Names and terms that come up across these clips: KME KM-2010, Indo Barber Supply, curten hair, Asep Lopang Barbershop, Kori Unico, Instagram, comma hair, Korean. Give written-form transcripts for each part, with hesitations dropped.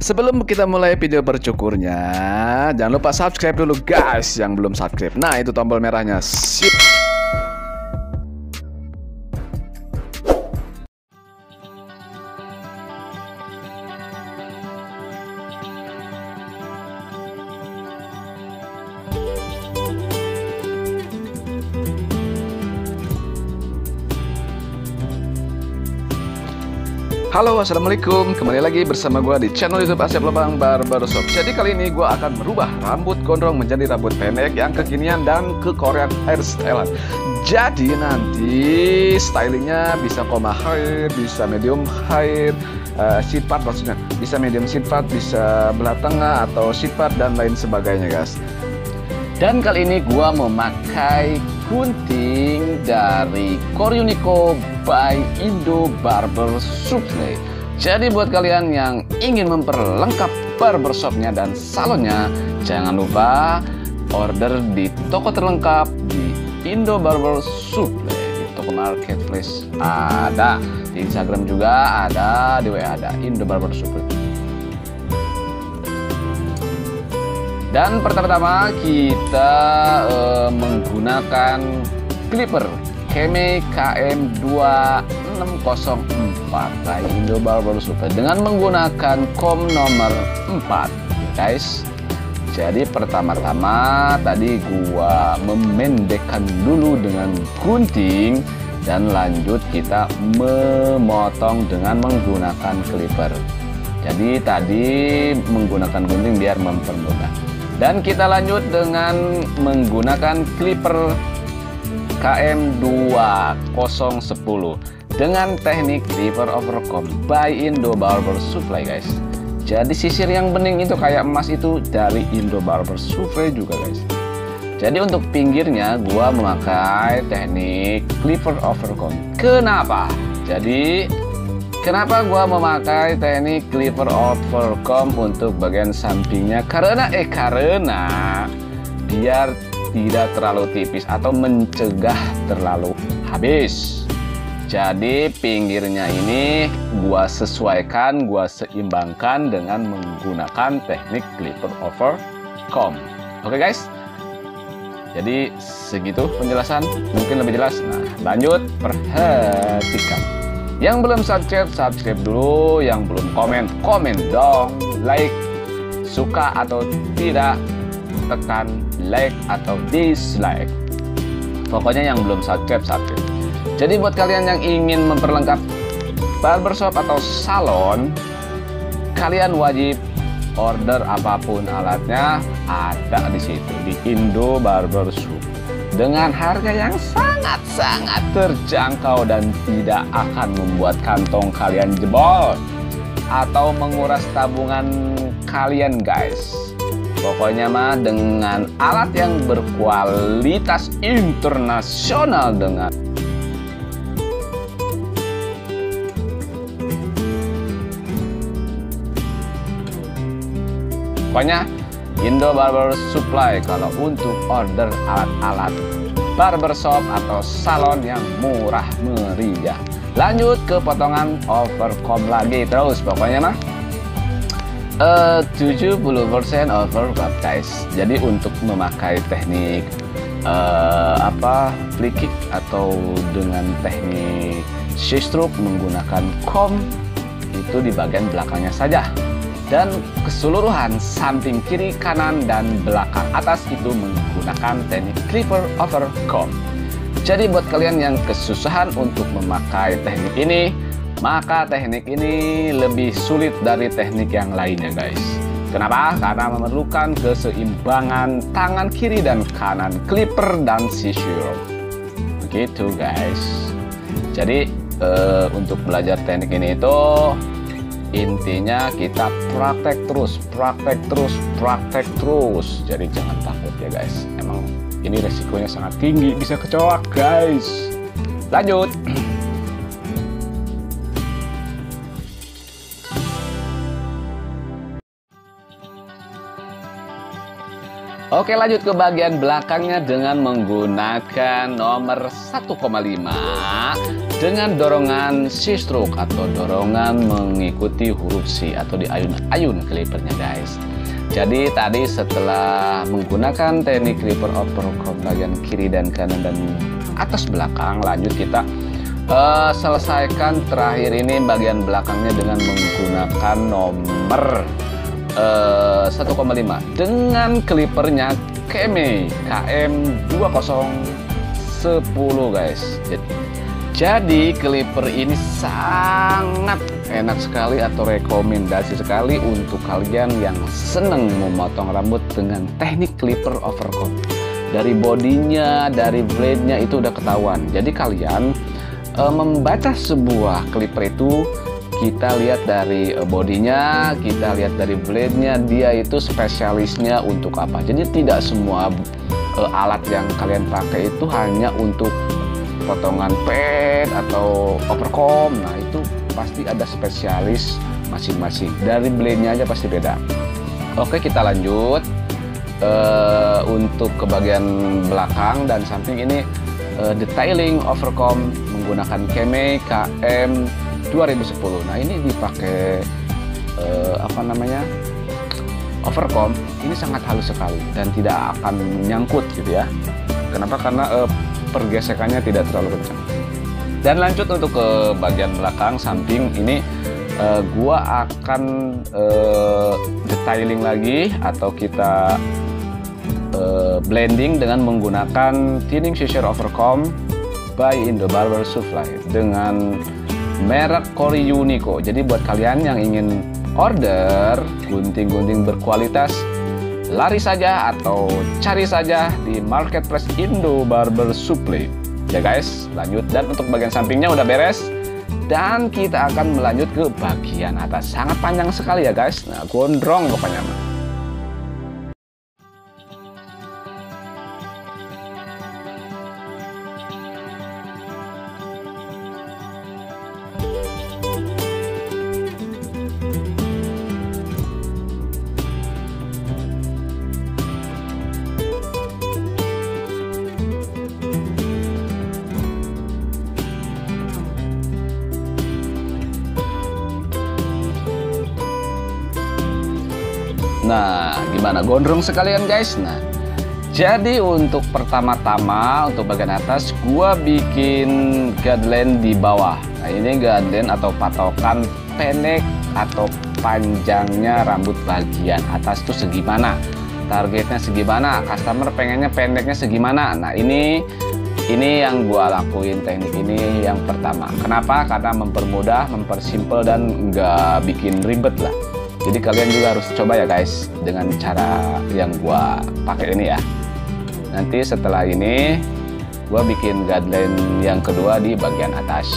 Sebelum kita mulai video bercukurnya, jangan lupa subscribe dulu guys yang belum subscribe. Nah, itu tombol merahnya. Sip. Halo, assalamualaikum. Kembali lagi bersama gue di channel YouTube Asep Lopang Barbershop. Jadi kali ini gue akan merubah rambut gondrong menjadi rambut pendek yang kekinian dan ke Korean hairstyle. Jadi nanti stylingnya bisa koma hair, bisa medium hair, sheet part maksudnya, bisa medium sheet part, bisa belah tengah atau sheet part dan lain sebagainya, guys. Dan kali ini gue memakai gunting dari Kori Unico by Indo Barber Supply. Jadi buat kalian yang ingin memperlengkap barbershopnya dan salonnya, jangan lupa order di toko terlengkap di Indo Barber Supply. Di toko marketplace ada, di Instagram juga ada, di WA ada, Indo Barber Supply. Dan pertama-tama kita menggunakan clipper KME KM-201004 by Indo Barber Supply dengan menggunakan comb nomor 4, guys. Jadi pertama-tama tadi gua memendekkan dulu dengan gunting dan lanjut kita memotong dengan menggunakan clipper. Jadi tadi menggunakan gunting biar mempermudah. Dan kita lanjut dengan menggunakan clipper KM2010 dengan teknik clipper over comb by Indo Barber Supply, guys. Jadi sisir yang bening itu kayak emas itu dari Indo Barber Supply juga, guys. Jadi untuk pinggirnya gua memakai teknik clipper over comb. Kenapa? Jadi kenapa gua memakai teknik clipper over comb untuk bagian sampingnya? Karena biar tidak terlalu tipis atau mencegah terlalu habis. Jadi pinggirnya ini gua sesuaikan, gua seimbangkan dengan menggunakan teknik clipper over comb. Oke guys. Jadi segitu penjelasan, mungkin lebih jelas. Nah, lanjut perhatikan. Yang belum subscribe dulu. Yang belum komen, komen dong. Like, suka atau tidak, tekan like atau dislike. Pokoknya yang belum subscribe. Jadi buat kalian yang ingin memperlengkap barbershop atau salon, kalian wajib order apapun alatnya, ada di situ di Indo Barbershop dengan harga yang sangat-sangat terjangkau dan tidak akan membuat kantong kalian jebol atau menguras tabungan kalian, guys. Pokoknya mah dengan alat yang berkualitas internasional dengan pokoknya Indo Barber Supply kalau untuk order alat-alat barbershop atau salon yang murah meriah. Lanjut ke potongan overcomb lagi terus, pokoknya mah 70% overcomb, guys. Jadi untuk memakai teknik flick atau dengan teknik stroke menggunakan comb itu di bagian belakangnya saja. Dan keseluruhan samping kiri, kanan, dan belakang atas itu menggunakan teknik clipper over comb. Jadi buat kalian yang kesusahan untuk memakai teknik ini, maka teknik ini lebih sulit dari teknik yang lainnya, guys. Kenapa? Karena memerlukan keseimbangan tangan kiri dan kanan, clipper dan scissor. Begitu, guys. Jadi untuk belajar teknik ini itu intinya kita praktek terus. Jadi jangan takut ya, guys. Emang ini resikonya sangat tinggi, bisa kecolak, guys. Lanjut. Oke, lanjut ke bagian belakangnya dengan menggunakan nomor 1,5 dengan dorongan C-stroke atau dorongan mengikuti huruf C atau diayun-ayun clippernya, guys. Jadi tadi setelah menggunakan teknik clipper over crop bagian kiri dan kanan dan atas belakang, lanjut kita selesaikan terakhir ini bagian belakangnya dengan menggunakan nomor 1,5 dengan clippernya KME KM-2010, guys. Jadi clipper ini sangat enak sekali atau rekomendasi sekali untuk kalian yang seneng memotong rambut dengan teknik clipper over crop. Dari bodinya, dari blade-nya itu udah ketahuan. Jadi kalian membaca sebuah clipper itu, kita lihat dari bodinya, kita lihat dari blade-nya, dia itu spesialisnya untuk apa. Jadi tidak semua alat yang kalian pakai itu hanya untuk potongan pet atau overcomb. Nah, itu pasti ada spesialis masing-masing, dari blade-nya aja pasti beda. Oke, kita lanjut untuk ke bagian belakang dan samping ini. Detailing overcomb menggunakan KME KM-2010. Nah, ini dipakai overcomb ini sangat halus sekali dan tidak akan menyangkut gitu ya. Kenapa? Karena pergesekannya tidak terlalu kencang. Dan lanjut untuk ke bagian belakang samping ini, gua akan detailing lagi atau kita blending dengan menggunakan thinning scissor overcomb by Indo Barber Supply dengan merek Kori Unico. Jadi buat kalian yang ingin order gunting-gunting berkualitas, lari saja atau cari saja di marketplace Indo Barber Supply, ya guys. Lanjut, dan untuk bagian sampingnya udah beres dan kita akan melanjut ke bagian atas. Sangat panjang sekali ya guys. Nah, gondrong pokoknya. Nah, gimana, gondrong sekalian guys. Nah, jadi untuk pertama-tama untuk bagian atas gua bikin guideline di bawah. Nah, ini guideline atau patokan pendek atau panjangnya rambut bagian atas tuh segimana, targetnya segimana, customer pengennya pendeknya segimana. Nah, ini yang gua lakuin teknik ini yang pertama. Kenapa? Karena mempermudah, mempersimpel dan nggak bikin ribet lah. Jadi kalian juga harus coba ya guys dengan cara yang gua pakai ini ya. Nanti setelah ini gua bikin guideline yang kedua di bagian atas.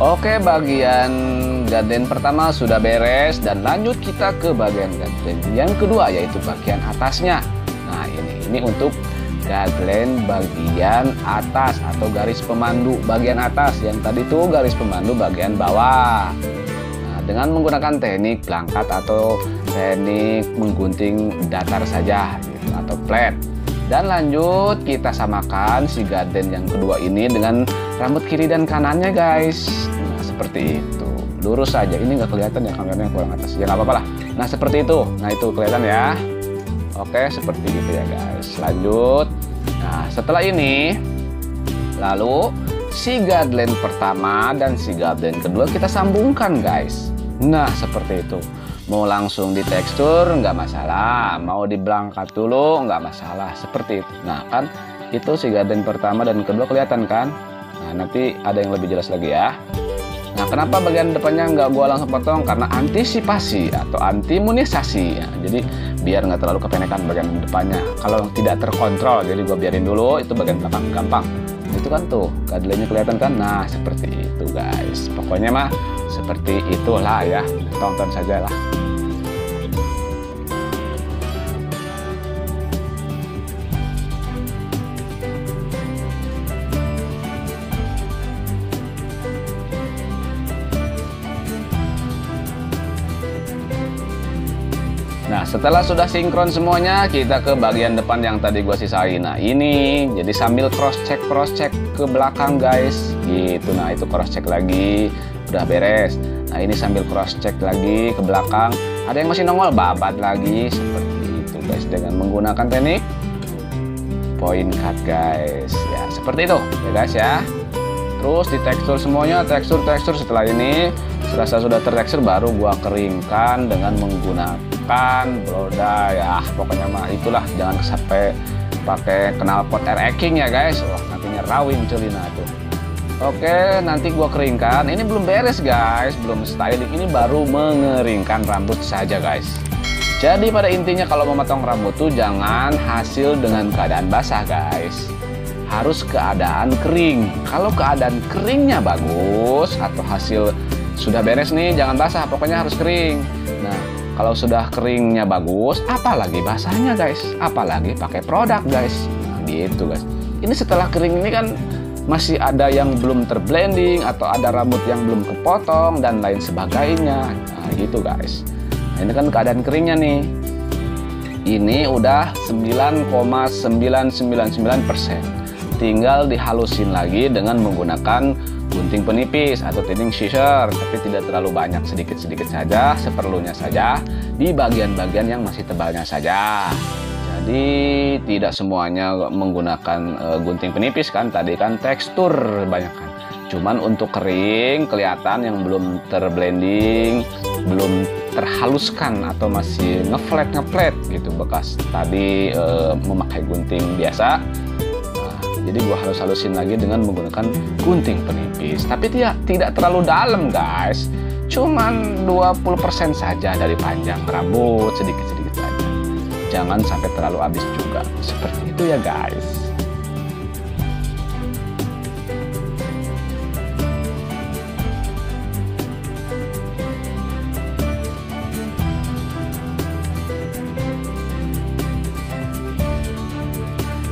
Oke, bagian garden pertama sudah beres dan lanjut kita ke bagian garden yang kedua yaitu bagian atasnya. Nah, ini untuk garden bagian atas atau garis pemandu bagian atas, yang tadi tuh garis pemandu bagian bawah. Nah, dengan menggunakan teknik pelangkat atau teknik menggunting datar saja gitu, atau flat. Dan lanjut kita samakan si garden yang kedua ini dengan rambut kiri dan kanannya guys. Nah, seperti itu. Lurus saja. Ini nggak kelihatan ya kameranya kurang atas. Ya nggak apa-apa lah. Nah, seperti itu. Nah, itu kelihatan ya. Oke, seperti itu ya guys. Lanjut. Nah, setelah ini lalu si garden pertama dan si garden kedua kita sambungkan guys. Nah, seperti itu. Mau langsung di tekstur nggak masalah, mau di belangkat dulu nggak masalah, seperti itu. Nah, kan itu si garden pertama dan kedua kelihatan kan. Nah, nanti ada yang lebih jelas lagi ya. Nah, kenapa bagian depannya nggak gua langsung potong? Karena antisipasi atau antimunisasi ya. Jadi biar nggak terlalu kepenekan bagian depannya kalau tidak terkontrol. Jadi gua biarin dulu, itu bagian belakang gampang. Itu kan tuh keadilannya kelihatan kan. Nah, seperti itu guys. Pokoknya mah seperti itulah ya, tonton sajalah. Nah, setelah sudah sinkron semuanya, kita ke bagian depan yang tadi gua sisain. Nah, ini jadi sambil cross check ke belakang, guys. Gitu. Nah, itu cross check lagi, udah beres. Nah, ini sambil cross check lagi ke belakang. Ada yang masih nongol, babat lagi seperti itu, guys, dengan menggunakan teknik point cut, guys. Ya, seperti itu, ya, guys, ya. Terus di tekstur semuanya, tekstur setelah ini, setelah sudah tertekstur, baru gua keringkan dengan menggunakan blow dry. Ya, pokoknya mah itulah, jangan sampai pakai knalpot air eking ya, guys. Wah, nantinya rawin celina tuh. Oke, nanti gua keringkan. Ini belum beres, guys, belum styling. Ini baru mengeringkan rambut saja, guys. Jadi pada intinya kalau memotong rambut tuh jangan hasil dengan keadaan basah, guys. Harus keadaan kering. Kalau keadaan keringnya bagus atau hasil sudah beres nih, jangan basah, pokoknya harus kering. Nah, kalau sudah keringnya bagus, apalagi basahnya, guys. Apalagi pakai produk, guys. Nah, gitu, guys. Ini setelah kering ini kan masih ada yang belum terblending atau ada rambut yang belum kepotong dan lain sebagainya. Nah, gitu, guys. Ini kan keadaan keringnya nih. Ini udah 9,999%. Tinggal dihalusin lagi dengan menggunakan gunting penipis atau thinning scissor, tapi tidak terlalu banyak, sedikit-sedikit saja, seperlunya saja, di bagian-bagian yang masih tebalnya saja. Jadi tidak semuanya menggunakan gunting penipis, kan tadi kan tekstur banyak kan. Cuman untuk kering kelihatan yang belum terblending, belum terhaluskan atau masih ngeflat gitu bekas tadi memakai gunting biasa. Nah, jadi gua harus halusin lagi dengan menggunakan gunting penipis, tapi tidak terlalu dalam, guys. Cuman 20% saja dari panjang rambut, sedikit-sedikit saja. Jangan sampai terlalu habis juga. Seperti itu ya, guys.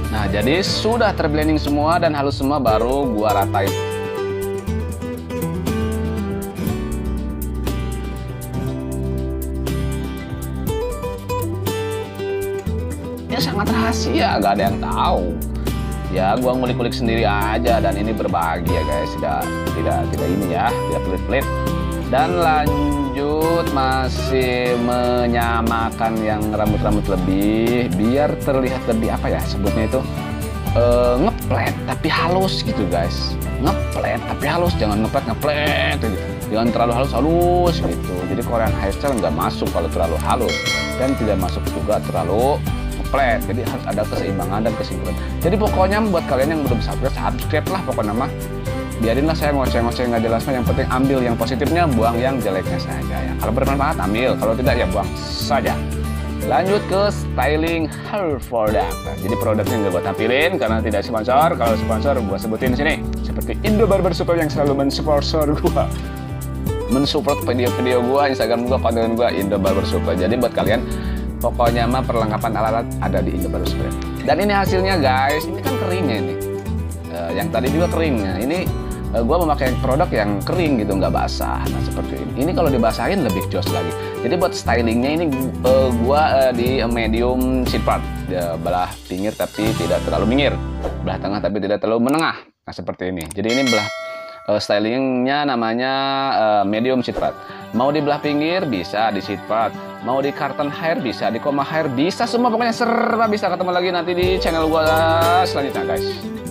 Nah, jadi sudah terblending semua dan halus semua, baru gua ratain. Ini sangat rahasia, gak ada yang tahu. Ya, gua ngulik-ngulik sendiri aja dan ini berbagi ya, guys. Tidak ini ya, tidak pelit-pelit. Dan lanjut masih menyamakan yang rambut-rambut lebih biar terlihat lebih apa ya sebutnya itu ngeplet tapi halus gitu, guys. Ngeplet tapi halus, jangan ngeplet gitu. Jangan terlalu halus gitu. Jadi Korean hairstyle nggak masuk kalau terlalu halus dan tidak masuk juga terlalu ngeplet. Jadi harus ada keseimbangan dan kesimpulan. Jadi pokoknya buat kalian yang belum subscribe lah pokoknya mah. Biarinlah saya ngoceh-ngoceh nggak jelasnya, yang penting ambil yang positifnya, buang yang jeleknya saja ya. Kalau bermanfaat ambil, kalau tidak ya buang saja. Lanjut ke styling hair product. Nah, jadi produknya nggak gue tampilin karena tidak sponsor. Kalau sponsor gue sebutin di sini. Seperti Indo Barber Supply yang selalu mensponsor gue, mensupport video-video gue, Instagram gue, konten gue, Indo Barber Supply. Jadi buat kalian pokoknya mah perlengkapan alat-alat ada di Indo Barber Supply. Dan ini hasilnya, guys. Ini kan keringnya ini. Yang tadi juga keringnya. Ini gua memakai produk yang kering gitu, nggak basah. Nah, seperti ini. Ini kalau dibasahin lebih jos lagi. Jadi buat stylingnya ini gua di medium siprat, belah pinggir tapi tidak terlalu pinggir, belah tengah tapi tidak terlalu menengah. Nah, seperti ini. Jadi ini belah stylingnya namanya medium siprat. Mau di belah pinggir bisa di siprat, mau di curtain hair bisa, di comb hair bisa, semua pokoknya serba bisa. Ketemu lagi nanti di channel gua selanjutnya, guys.